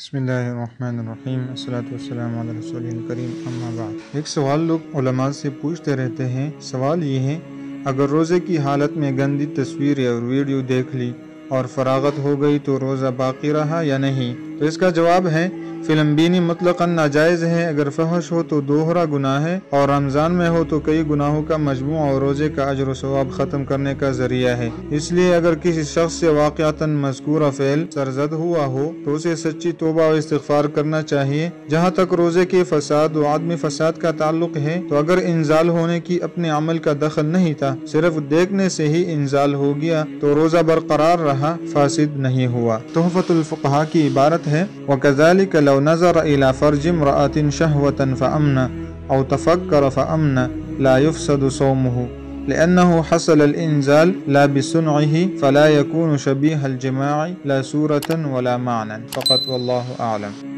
बिस्मिल्लाहिर्रहमानिर्रहीम अस्सलातु वस्सलामु अला रसूलिल करीम, अम्मा बाद। एक सवाल लोग उलमा से पूछते रहते हैं। सवाल ये है, अगर रोज़े की हालत में गंदी तस्वीर या वीडियो देख ली और फरागत हो गई तो रोज़ा बाकी रहा या नहीं? तो इसका जवाब है, फिल्म बीनी मुतलकन नाजायज़ है। अगर फहश हो तो दोहरा गुनाह है और रमज़ान में हो तो कई गुनाहों का मजमू और रोज़े का अजर व सवाब ख़त्म करने का जरिया है। इसलिए अगर किसी शख्स से वाक़िअतन मज़कूरा फ़ेल सरज़द हुआ हो तो उसे सच्ची तौबा व इस्तिग़फ़ार करना चाहिए। जहाँ तक रोज़े के फसाद व आदमी फसाद का ताल्लुक है तो अगर इंज़ाल होने की अपने अमल का दखल नहीं था, सिर्फ देखने से ही इंज़ाल हो गया तो रोज़ा बरकरार रहा, फासिद नहीं हुआ। तोहफ़तुल फ़ुक़हा की इबारत है, वकज़ालिक लौ नज़र इला फ़र्जि इम्रअतिन शहवतन फ़अमना औ तफ़क्कर फ़अमना ला युफ़सदु सौमुहु लिअन्नहु हसल अल-इन्ज़ाल ला बिसुनइहि फ़ला यकूनु शबीह अल-जमाअ ला सूरतन वला माअनन। फ़क़त वल्लाहु आलम।